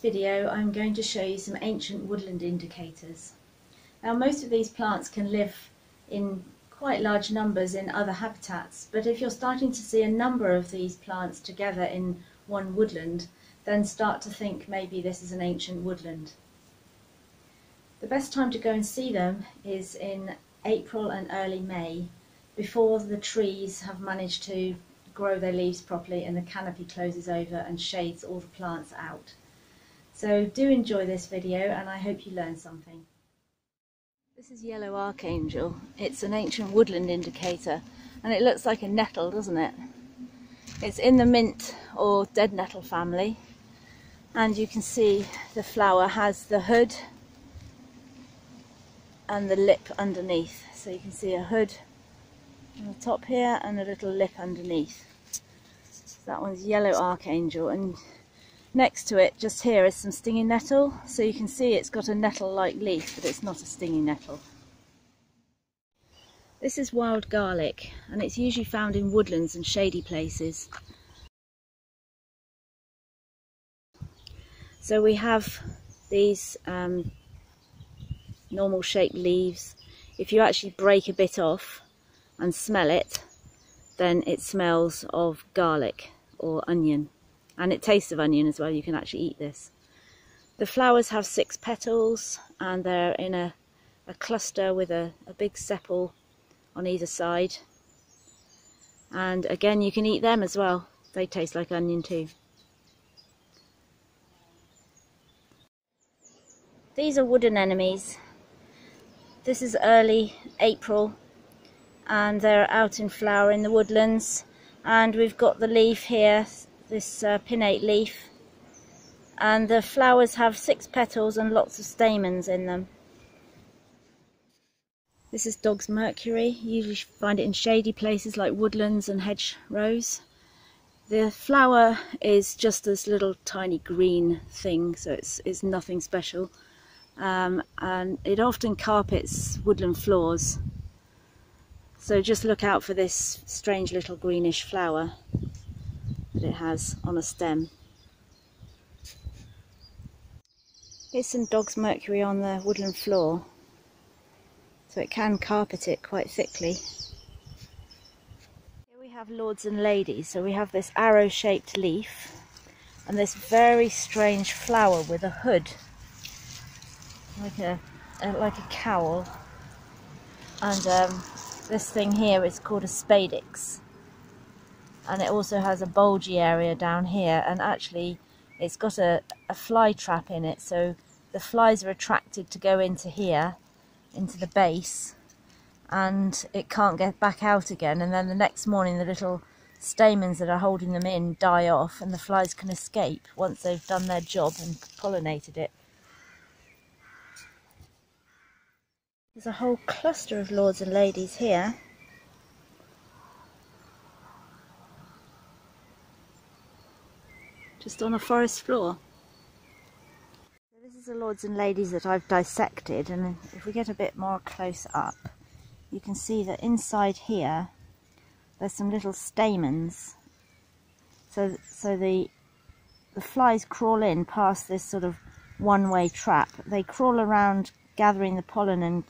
this video I'm going to show you some ancient woodland indicators. Now most of these plants can live in quite large numbers in other habitats, but if you're starting to see a number of these plants together in one woodland, then start to think maybe this is an ancient woodland. The best time to go and see them is in April and early May, before the trees have managed to grow their leaves properly and the canopy closes over and shades all the plants out. So do enjoy this video and I hope you learn something. This is Yellow Archangel. It's an ancient woodland indicator and it looks like a nettle, doesn't it? It's in the mint or dead nettle family, and you can see the flower has the hood and the lip underneath. So you can see a hood on the top here and a little lip underneath. So that one's Yellow Archangel, and next to it just here is some stinging nettle. So you can see it's got a nettle-like leaf, but it's not a stinging nettle. This is wild garlic, and it's usually found in woodlands and shady places. So we have these normal shaped leaves. If you actually break a bit off and smell it, then it smells of garlic or onion, and it tastes of onion as well. You can actually eat this. The flowers have 6 petals and they're in a cluster with a big sepal on either side, and again you can eat them as well. They taste like onion too. These are wood anemones. This is early April and they're out in flower in the woodlands, and we've got the leaf here, this pinnate leaf, and the flowers have 6 petals and lots of stamens in them. This is Dog's Mercury. You usually find it in shady places like woodlands and hedgerows. The flower is just this little tiny green thing, so it's nothing special. And it often carpets woodland floors. So just look out for this strange little greenish flower that it has on a stem. Here's some Dog's Mercury on the woodland floor. So it can carpet it quite thickly. Here we have lords and ladies. So we have this arrow-shaped leaf and this very strange flower with a hood, like a cowl. And this thing here is called a spadix, and it also has a bulgy area down here. And actually, it's got a fly trap in it, so the flies are attracted to go into here, into the base, and it can't get back out again. And then the next morning the little stamens that are holding them in die off and the flies can escape once they've done their job and pollinated it. There's a whole cluster of lords and ladies here. Just on a forest floor. This is the lords and ladies that I've dissected, and if we get a bit more close up you can see that inside here there's some little stamens, so the flies crawl in past this sort of one-way trap. They crawl around gathering the pollen and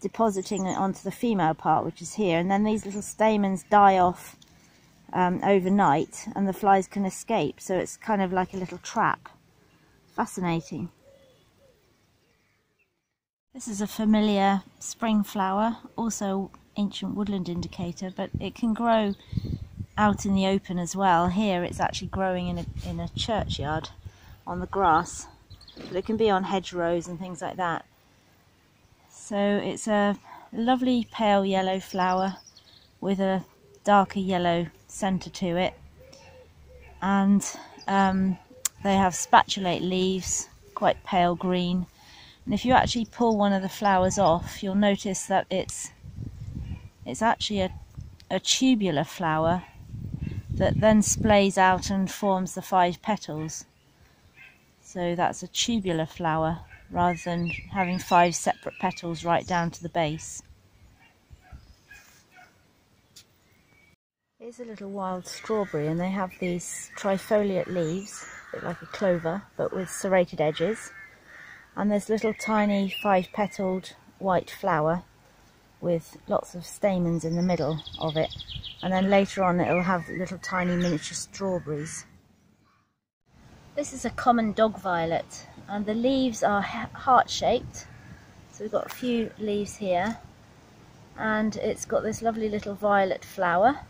depositing it onto the female part, which is here, and then these little stamens die off overnight and the flies can escape, so it's kind of like a little trap. Fascinating. This is a familiar spring flower, also ancient woodland indicator, but it can grow out in the open as well. Here it's actually growing in a churchyard on the grass, but it can be on hedgerows and things like that. So it's a lovely pale yellow flower with a darker yellow centre to it, and they have spatulate leaves, quite pale green. And if you actually pull one of the flowers off, you'll notice that it's actually a tubular flower that then splays out and forms the 5 petals. So that's a tubular flower rather than having 5 separate petals right down to the base. Here's a little wild strawberry, and they have these trifoliate leaves. a bit like a clover, but with serrated edges. And this little tiny 5-petaled white flower with lots of stamens in the middle of it. And then later on it'll have little tiny miniature strawberries. This is a common dog violet, and the leaves are heart-shaped. So we've got a few leaves here, and it's got this lovely little violet flower.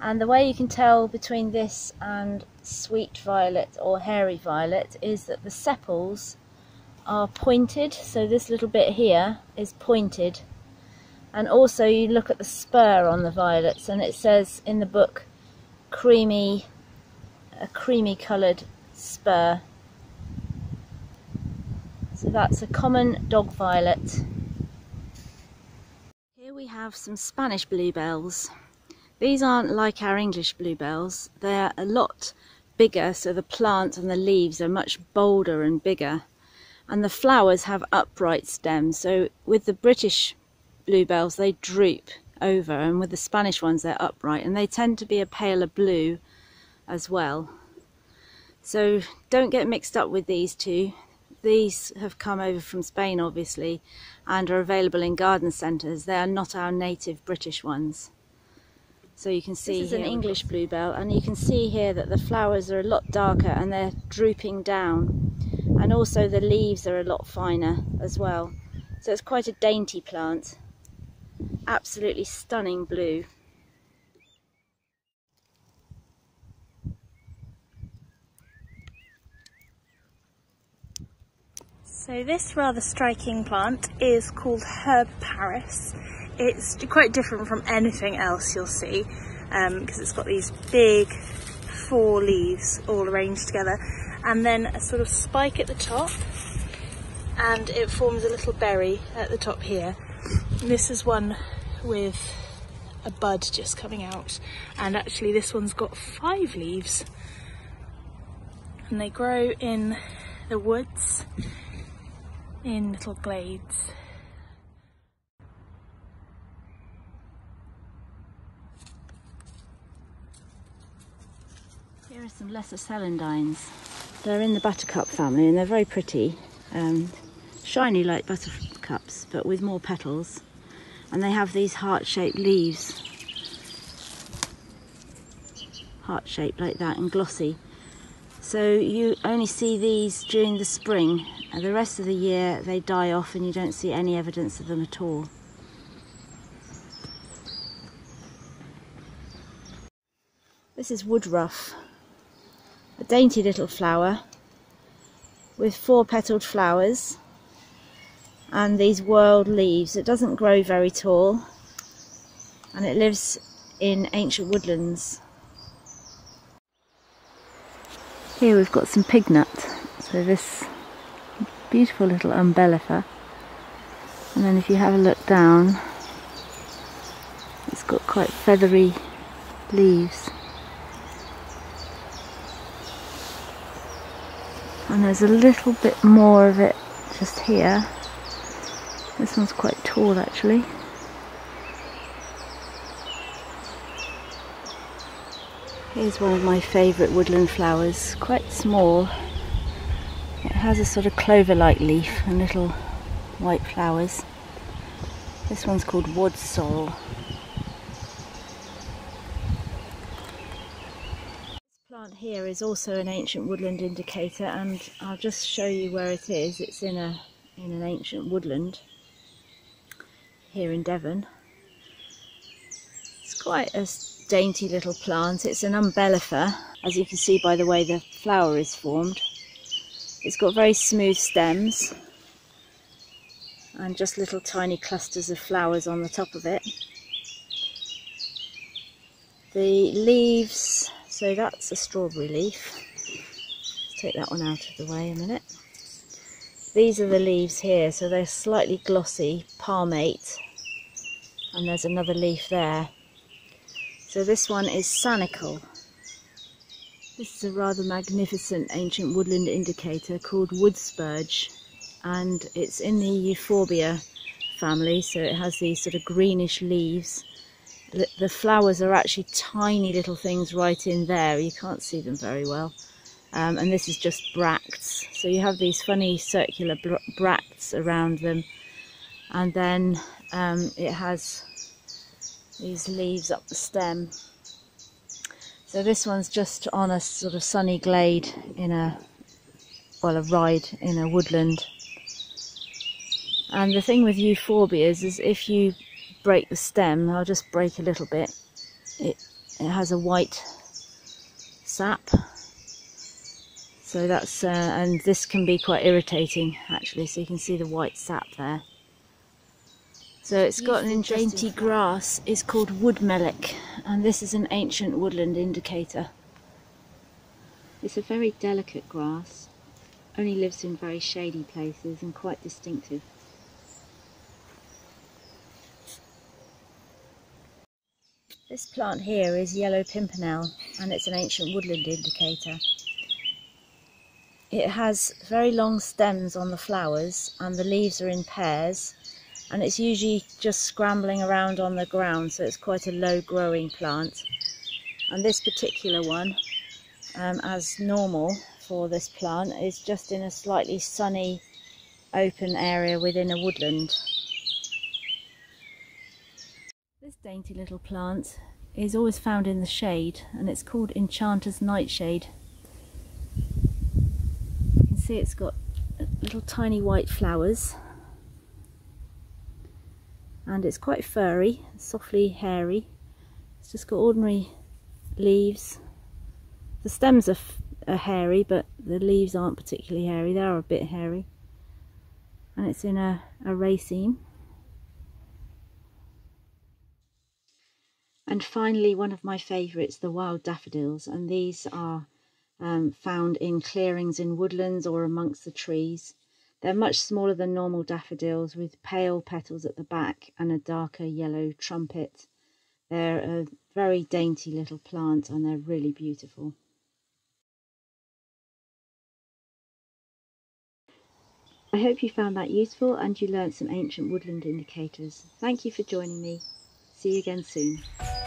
And the way you can tell between this and sweet violet or hairy violet is that the sepals are pointed, so this little bit here is pointed. And also you look at the spur on the violets, and it says in the book a creamy coloured spur. So that's a common dog violet. Here we have some Spanish bluebells. These aren't like our English bluebells, they're a lot bigger, so the plant and the leaves are much bolder and bigger. And the flowers have upright stems, so with the British bluebells they droop over, and with the Spanish ones they're upright, and they tend to be a paler blue as well. So don't get mixed up with these two. These have come over from Spain obviously, and are available in garden centres. They are not our native British ones. So you can see this is an English bluebell, and you can see here that the flowers are a lot darker and they're drooping down, and also the leaves are a lot finer as well. So it's quite a dainty plant. Absolutely stunning blue. So this rather striking plant is called Herb Paris. It's quite different from anything else you'll see, because it's got these big 4 leaves all arranged together, and then a sort of spike at the top, and it forms a little berry at the top here. And this is one with a bud just coming out, and actually this one's got 5 leaves, and they grow in the woods in little glades. Here are some lesser celandines. They're in the buttercup family, and they're very pretty, shiny like buttercups but with more petals, and they have these heart-shaped leaves, heart-shaped like that and glossy. So you only see these during the spring, and the rest of the year they die off and you don't see any evidence of them at all. This is woodruff. A dainty little flower with 4 petaled flowers and these whorled leaves. It doesn't grow very tall, and it lives in ancient woodlands. Here we've got some pignut, so this beautiful little umbellifer, and then if you have a look down it's got quite feathery leaves. And there's a little bit more of it just here. This one's quite tall actually. Here's one of my favourite woodland flowers, quite small. It has a sort of clover-like leaf and little white flowers. This one's called wad sorrel. Here is also an ancient woodland indicator, and I'll just show you where it is. It's in an ancient woodland here in Devon. It's quite a dainty little plant. It's an umbellifer, as you can see by the way the flower is formed. It's got very smooth stems and just little tiny clusters of flowers on the top of it. The leaves, so that's a strawberry leaf. Let's take that one out of the way a minute. These are the leaves here, so they're slightly glossy, palmate, and there's another leaf there. So this one is sanicle. This is a rather magnificent ancient woodland indicator called wood spurge, and it's in the euphorbia family, so it has these sort of greenish leaves. The flowers are actually tiny little things right in there. You can't see them very well. and this is just bracts. So you have these funny circular bracts around them, and then it has these leaves up the stem. So this one's just on a sort of sunny glade in a, well, a ride in a woodland. And the thing with euphorbias is if you break the stem, I'll just break a little bit, it has a white sap. So that's, and this can be quite irritating actually, so you can see the white sap there. So it's got an dainty grass, it's called wood melick, and this is an ancient woodland indicator. It's a very delicate grass, only lives in very shady places and quite distinctive. This plant here is yellow pimpernel, and it's an ancient woodland indicator. It has very long stems on the flowers, and the leaves are in pairs, and it's usually just scrambling around on the ground, so it's quite a low growing plant. And this particular one, as normal for this plant, is just in a slightly sunny open area within a woodland. This dainty little plant is always found in the shade, and it's called Enchanter's Nightshade. You can see it's got little tiny white flowers, and it's quite furry, softly hairy. It's just got ordinary leaves. The stems are hairy, but the leaves aren't particularly hairy. They are a bit hairy. And it's in a raceme. And finally, one of my favourites, the wild daffodils. And these are found in clearings in woodlands or amongst the trees. They're much smaller than normal daffodils, with pale petals at the back and a darker yellow trumpet. They're a very dainty little plant, and they're really beautiful. I hope you found that useful and you learned some ancient woodland indicators. Thank you for joining me. See you again soon.